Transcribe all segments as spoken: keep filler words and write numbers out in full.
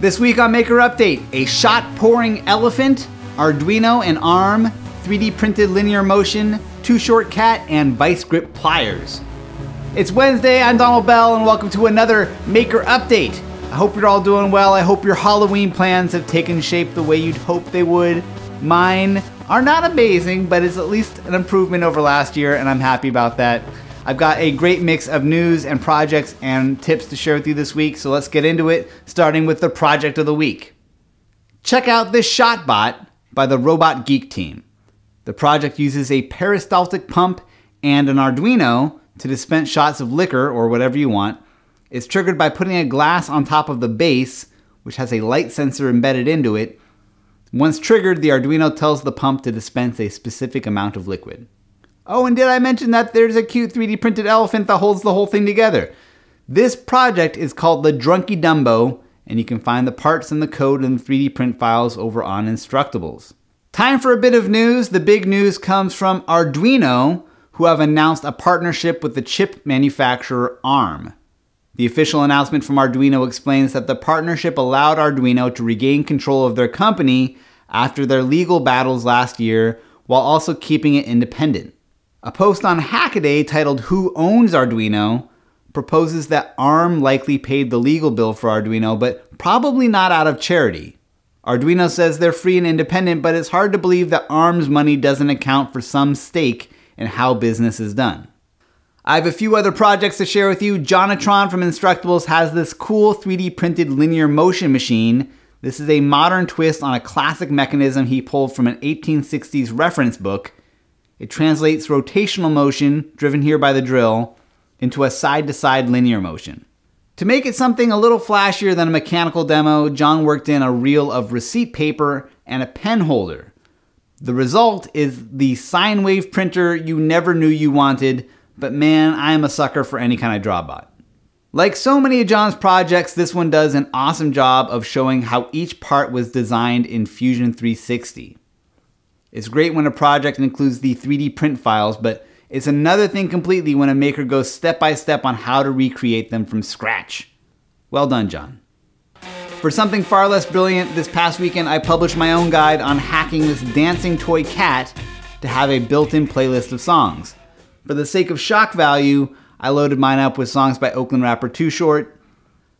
This week on Maker Update, a shot-pouring elephant, Arduino and ARM, three D printed linear motion, Too $hort cat, and Vise-Grip pliers. It's Wednesday, I'm Donald Bell, and welcome to another Maker Update. I hope you're all doing well. I hope your Halloween plans have taken shape the way you'd hope they would. Mine are not amazing, but it's at least an improvement over last year, and I'm happy about that. I've got a great mix of news and projects and tips to share with you this week, so let's get into it, starting with the project of the week. Check out this ShotBot by the Robot Geek team. The project uses a peristaltic pump and an Arduino to dispense shots of liquor or whatever you want. It's triggered by putting a glass on top of the base, which has a light sensor embedded into it. Once triggered, the Arduino tells the pump to dispense a specific amount of liquid. Oh, and did I mention that there's a cute three D printed elephant that holds the whole thing together? This project is called the Drunky Dumbo, and you can find the parts and the code and the three D print files over on Instructables. Time for a bit of news. The big news comes from Arduino, who have announced a partnership with the chip manufacturer ARM. The official announcement from Arduino explains that the partnership allowed Arduino to regain control of their company after their legal battles last year, while also keeping it independent. A post on Hackaday titled "Who Owns Arduino?" proposes that ARM likely paid the legal bill for Arduino, but probably not out of charity. Arduino says they're free and independent, but it's hard to believe that ARM's money doesn't account for some stake in how business is done. I have a few other projects to share with you. Jon A Tron from Instructables has this cool three D printed linear motion machine. This is a modern twist on a classic mechanism he pulled from an eighteen sixties reference book. It translates rotational motion, driven here by the drill, into a side-to-side linear motion. To make it something a little flashier than a mechanical demo, John worked in a reel of receipt paper and a pen holder. The result is the sine wave printer you never knew you wanted, but man, I am a sucker for any kind of drawbot. Like so many of John's projects, this one does an awesome job of showing how each part was designed in Fusion three sixty. It's great when a project includes the three D print files, but it's another thing completely when a maker goes step by step on how to recreate them from scratch. Well done, John. For something far less brilliant, this past weekend I published my own guide on hacking this dancing toy cat to have a built-in playlist of songs. For the sake of shock value, I loaded mine up with songs by Oakland rapper Too $hort.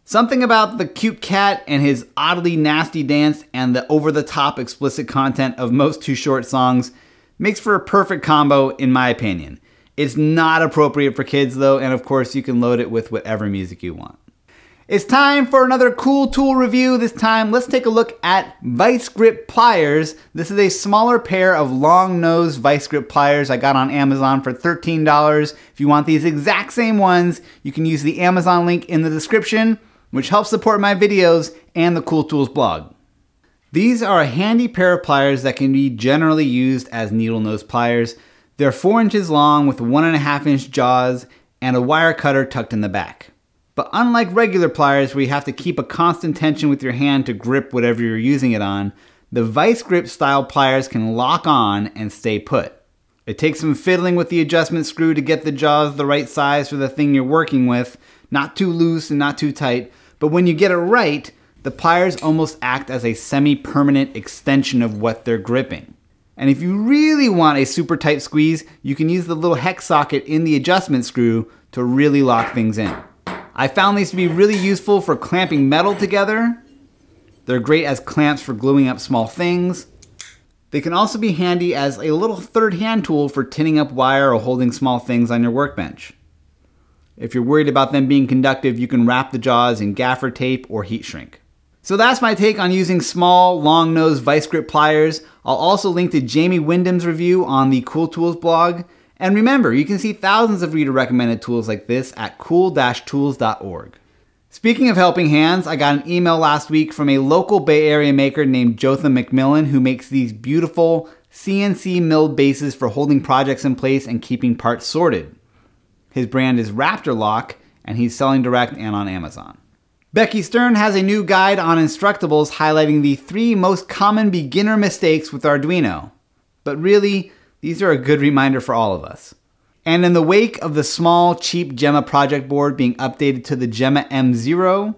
Something about the cute cat and his oddly nasty dance and the over-the-top explicit content of most Too $hort songs makes for a perfect combo, in my opinion. It's not appropriate for kids, though, and of course you can load it with whatever music you want. It's time for another cool tool review. This time, let's take a look at Vise-Grip pliers. This is a smaller pair of long-nosed Vise-Grip pliers I got on Amazon for thirteen dollars. If you want these exact same ones, you can use the Amazon link in the description, which helps support my videos and the Cool Tools blog. These are a handy pair of pliers that can be generally used as needle nose pliers. They're four inches long with one and a half inch jaws and a wire cutter tucked in the back. But unlike regular pliers where you have to keep a constant tension with your hand to grip whatever you're using it on, the Vise-Grip style pliers can lock on and stay put. It takes some fiddling with the adjustment screw to get the jaws the right size for the thing you're working with, not too loose and not too tight, but when you get it right, the pliers almost act as a semi-permanent extension of what they're gripping. And if you really want a super tight squeeze, you can use the little hex socket in the adjustment screw to really lock things in. I found these to be really useful for clamping metal together. They're great as clamps for gluing up small things. They can also be handy as a little third hand tool for tinning up wire or holding small things on your workbench. If you're worried about them being conductive, you can wrap the jaws in gaffer tape or heat shrink. So that's my take on using small, long-nosed Vise-Grip pliers. I'll also link to Jamie Wyndham's review on the Cool Tools blog. And remember, you can see thousands of reader-recommended tools like this at cool tools dot org. Speaking of helping hands, I got an email last week from a local Bay Area maker named Jotham McMillan, who makes these beautiful C N C milled bases for holding projects in place and keeping parts sorted. His brand is Raptor Lock, and he's selling direct and on Amazon. Becky Stern has a new guide on Instructables highlighting the three most common beginner mistakes with Arduino. But really, these are a good reminder for all of us. And in the wake of the small, cheap Gemma project board being updated to the Gemma M zero,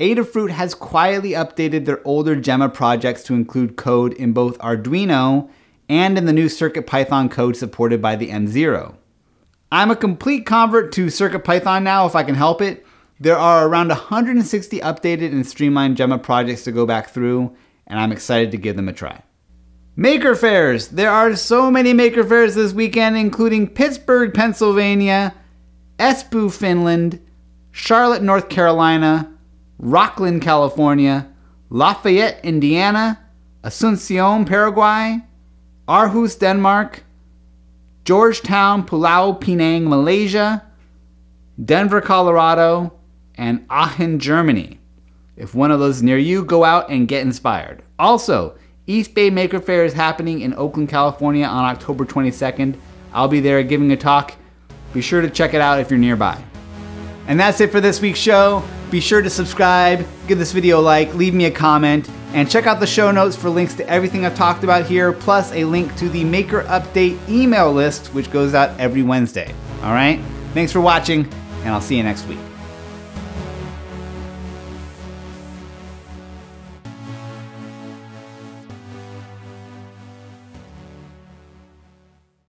Adafruit has quietly updated their older Gemma projects to include code in both Arduino and in the new CircuitPython code supported by the M zero. I'm a complete convert to CircuitPython now if I can help it. There are around one hundred sixty updated and streamlined Gemma projects to go back through, and I'm excited to give them a try. Maker Fairs! There are so many Maker Fairs this weekend, including Pittsburgh, Pennsylvania, Espoo, Finland, Charlotte, North Carolina, Rocklin, California, Lafayette, Indiana, Asuncion, Paraguay, Aarhus, Denmark, George Town, Pulau Pinang, Malaysia, Denver, Colorado, and Aachen, Germany. If one of those is near you, go out and get inspired. Also, East Bay Maker Faire is happening in Oakland, California on October twenty-second. I'll be there giving a talk. Be sure to check it out if you're nearby. And that's it for this week's show. Be sure to subscribe, give this video a like, leave me a comment, and check out the show notes for links to everything I've talked about here, plus a link to the Maker Update email list, which goes out every Wednesday. All right? Thanks for watching, and I'll see you next week.